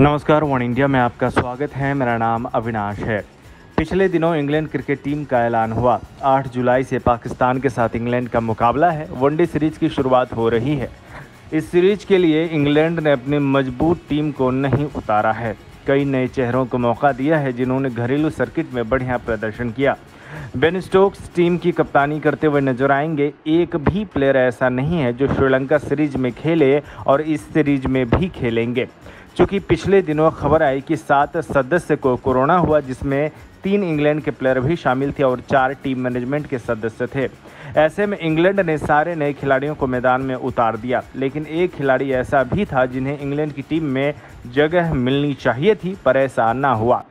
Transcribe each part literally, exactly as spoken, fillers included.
नमस्कार, one India में आपका स्वागत है। मेरा नाम अविनाश है। पिछले दिनों इंग्लैंड क्रिकेट टीम का ऐलान हुआ। आठ जुलाई से पाकिस्तान के साथ इंग्लैंड का मुकाबला है। वनडे सीरीज की शुरुआत हो रही है। इस सीरीज के लिए इंग्लैंड ने अपनी मजबूत टीम को नहीं उतारा है। कई नए चेहरों को मौका दिया है जिन्होंने घरेलू सर्किट में बढ़िया प्रदर्शन किया। बेन स्टोक्स टीम की कप्तानी करते हुए नजर आएंगे। एक भी प्लेयर ऐसा नहीं है जो श्रीलंका सीरीज में खेले और इस सीरीज में भी खेलेंगे। चूँकि पिछले दिनों खबर आई कि सात सदस्य को कोरोना हुआ, जिसमें तीन इंग्लैंड के प्लेयर भी शामिल थे और चार टीम मैनेजमेंट के सदस्य थे। ऐसे में इंग्लैंड ने सारे नए खिलाड़ियों को मैदान में उतार दिया, लेकिन एक खिलाड़ी ऐसा भी था जिन्हें इंग्लैंड की टीम में जगह मिलनी चाहिए थी, पर ऐसा ना हुआ।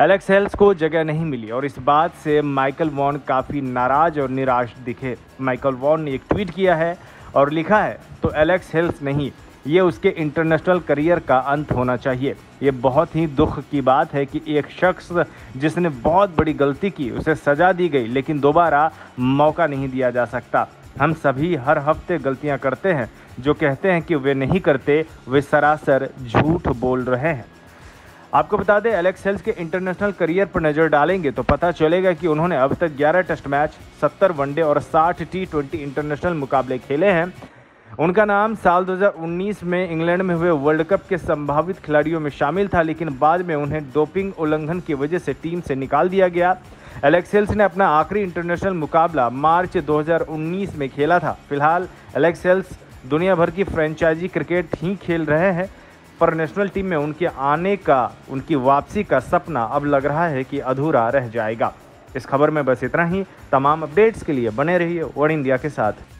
एलेक्स हेल्स को जगह नहीं मिली और इस बात से माइकल वॉन काफ़ी नाराज़ और निराश दिखे। माइकल वॉन ने एक ट्वीट किया है और लिखा है, तो एलेक्स हेल्स नहीं, ये उसके इंटरनेशनल करियर का अंत होना चाहिए। ये बहुत ही दुख की बात है कि एक शख्स जिसने बहुत बड़ी गलती की, उसे सज़ा दी गई, लेकिन दोबारा मौका नहीं दिया जा सकता। हम सभी हर हफ्ते गलतियां करते हैं। जो कहते हैं कि वे नहीं करते, वे सरासर झूठ बोल रहे हैं। आपको बता दें, एलेक्स हेल्स के इंटरनेशनल करियर पर नज़र डालेंगे तो पता चलेगा कि उन्होंने अब तक ग्यारह टेस्ट मैच, सत्तर वनडे और साठ टी ट्वेंटी इंटरनेशनल मुकाबले खेले हैं। उनका नाम साल दो हज़ार उन्नीस में इंग्लैंड में हुए वर्ल्ड कप के संभावित खिलाड़ियों में शामिल था, लेकिन बाद में उन्हें डोपिंग उल्लंघन की वजह से टीम से निकाल दिया गया। एलेक्स हेल्स ने अपना आखिरी इंटरनेशनल मुकाबला मार्च दो हज़ार उन्नीस में खेला था। फिलहाल एलेक्स हेल्स दुनिया भर की फ्रेंचाइजी क्रिकेट ही खेल रहे हैं, पर नेशनल टीम में उनके आने का, उनकी वापसी का सपना अब लग रहा है कि अधूरा रह जाएगा। इस खबर में बस इतना ही। तमाम अपडेट्स के लिए बने रहिए वन इंडिया के साथ।